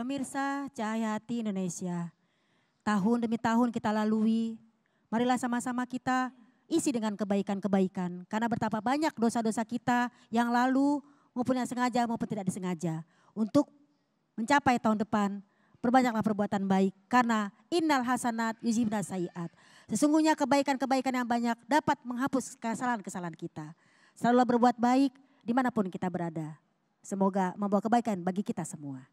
Pemirsa Cahaya Hati Indonesia, tahun demi tahun kita lalui, marilah sama-sama kita isi dengan kebaikan-kebaikan. Karena betapa banyak dosa-dosa kita yang lalu maupun yang sengaja maupun tidak disengaja. Untuk mencapai tahun depan, perbanyaklah perbuatan baik karena Innal Hasanat Yuzimna Sayi'at. Sesungguhnya kebaikan-kebaikan yang banyak dapat menghapus kesalahan-kesalahan kita. Selalu berbuat baik dimanapun kita berada. Semoga membawa kebaikan bagi kita semua.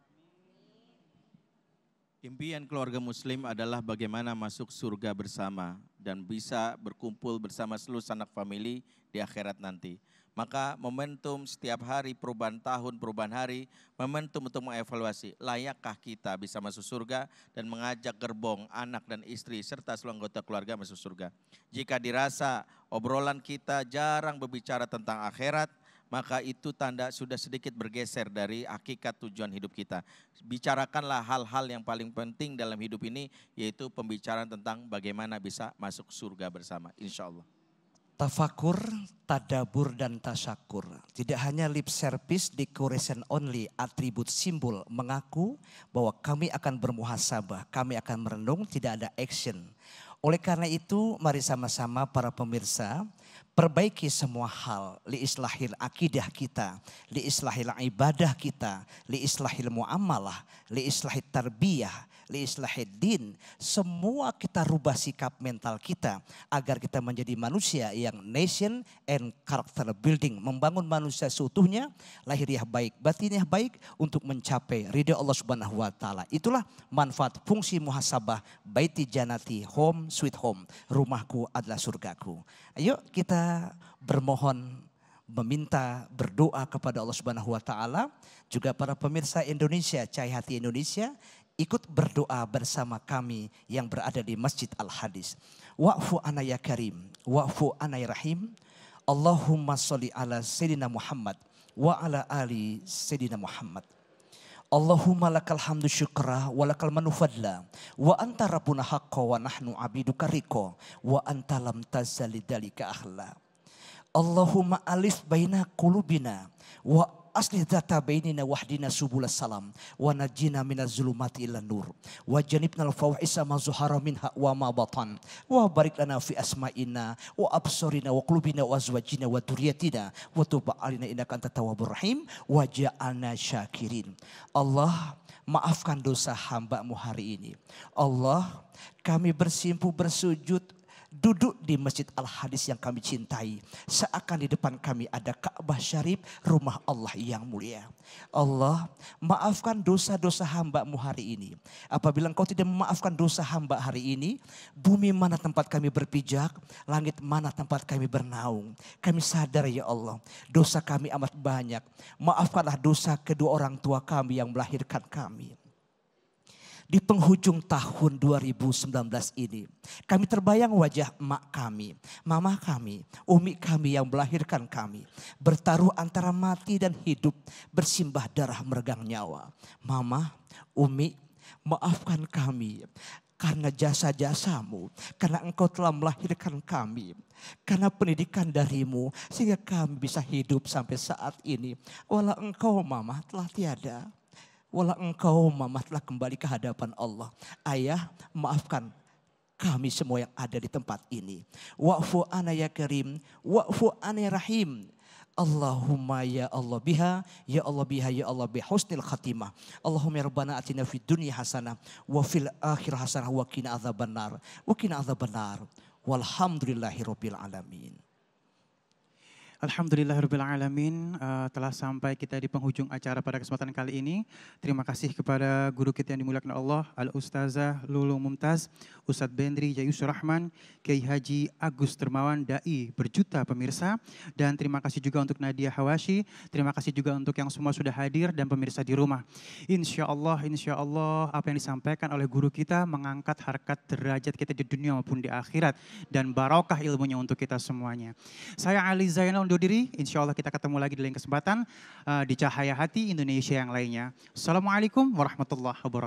Impian keluarga muslim adalah bagaimana masuk surga bersama dan bisa berkumpul bersama seluruh sanak famili di akhirat nanti. Maka momentum setiap hari, perubahan tahun, perubahan hari, momentum untuk mengevaluasi layakkah kita bisa masuk surga dan mengajak gerbong anak dan istri serta seluruh anggota keluarga masuk surga. Jika dirasa obrolan kita jarang berbicara tentang akhirat, maka itu tanda sudah sedikit bergeser dari hakikat tujuan hidup kita. Bicarakanlah hal-hal yang paling penting dalam hidup ini, yaitu pembicaraan tentang bagaimana bisa masuk surga bersama. Insya Allah. Tafakur, tadabur, dan tasyakur. Tidak hanya lip service, decoration only, atribut simbol mengaku bahwa kami akan bermuhasabah, kami akan merenung, tidak ada action. Oleh karena itu, mari sama-sama para pemirsa perbaiki semua hal, liislahil akidah kita, liislahil ibadah kita, liislahil muamalah, liislahil tarbiyah, liislahil din. Semua kita rubah sikap mental kita agar kita menjadi manusia yang nation and character building, membangun manusia seutuhnya, lahiriah baik, batiniah baik untuk mencapai ridha Allah Subhanahu wa taala. Itulah manfaat fungsi muhasabah baiti janati home sweet home, rumahku adalah surgaku. Ayo kita bermohon, meminta, berdoa kepada Allah Subhanahu wa taala. Juga para pemirsa Indonesia, Cahaya Hati Indonesia, ikut berdoa bersama kami yang berada di Masjid Al Hadis. Wa'fu ana ya karim, wa'fu ana ya rahim. Allahumma sholli ala sayyidina Muhammad wa ala ali sayyidina Muhammad. Allahumma lakal hamdu syukra wa lakal manu fadla wa anta rabbuna haqqa wa nahnu abiduka riko wa anta lam tazali dalika ahla. Allahumma alif baina qulubina wa aslih dhata bainina wahdina subula salam wa najina minaz zulumati ilan nur wa janibnal fawa'isa ma zuhara minha wa ma batan wa barik lana fi asma'ina wa absorina wa qulubina wa azwajina wa duryatina wa tuba alina innaka anta tawwabur rahim wa ja'alna syakirin. Allah, maafkan dosa hamba-Mu hari ini. Allah, kami bersimpu bersujud duduk di Masjid Al-Hadis yang kami cintai. Seakan di depan kami ada Kaabah Syarif, rumah Allah yang mulia. Allah, maafkan dosa-dosa hamba-Mu hari ini. Apabila Engkau tidak memaafkan dosa hamba hari ini, bumi mana tempat kami berpijak, langit mana tempat kami bernaung. Kami sadar ya Allah, dosa kami amat banyak. Maafkanlah dosa kedua orang tua kami yang melahirkan kami. Di penghujung tahun 2019 ini, kami terbayang wajah emak kami, mama kami, umi kami yang melahirkan kami. Bertaruh antara mati dan hidup, bersimbah darah meregang nyawa. Mama, umi, maafkan kami karena jasa-jasamu, karena Engkau telah melahirkan kami, karena pendidikan darimu, sehingga kami bisa hidup sampai saat ini. Walau Engkau mama telah tiada. Walau engkau mama telah kembali ke hadapan Allah. Ayah, maafkan kami semua yang ada di tempat ini. Wa'fu ana ya karim, wa'fu ana ya rahim. Allahumma ya Allah biha, ya Allah biha, ya Allah bi husnil khatimah. Allahumma rabbana atina fid dunya hasanah wa fil akhirah hasanah wa qina adzabannar. Wa qina adzabannar. Walhamdulillahirabbil alamin. Alhamdulillahirrahmanirrahim, telah sampai kita di penghujung acara pada kesempatan kali ini. Terima kasih kepada guru kita yang dimuliakan Allah, Al Ustazah Lulung Mumtaz, Ustaz Bendri Jayusur Rahman, Kiyai Haji Agus Termawan, Da'i berjuta pemirsa. Dan terima kasih juga untuk Nadia Hawashi, terima kasih juga untuk yang semua sudah hadir dan pemirsa di rumah. Insya Allah apa yang disampaikan oleh guru kita mengangkat harkat derajat kita di dunia maupun di akhirat. Dan barokah ilmunya untuk kita semuanya. Saya Ali Zainal undur diri, insya Allah kita ketemu lagi di lain kesempatan di Cahaya Hati Indonesia yang lainnya. Assalamualaikum warahmatullahi wabarakatuh.